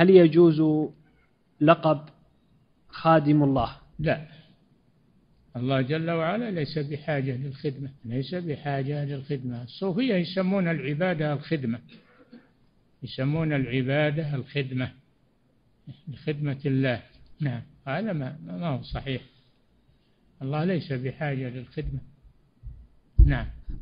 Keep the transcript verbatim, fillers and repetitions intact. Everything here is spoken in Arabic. هل يجوز لقب خادم الله؟ لا، الله جل وعلا ليس بحاجة للخدمة، ليس بحاجة للخدمة. الصوفية يسمون العبادة الخدمة، يسمون العبادة الخدمة، لخدمة الله. نعم، هذا ما هو صحيح، الله ليس بحاجة للخدمة. نعم.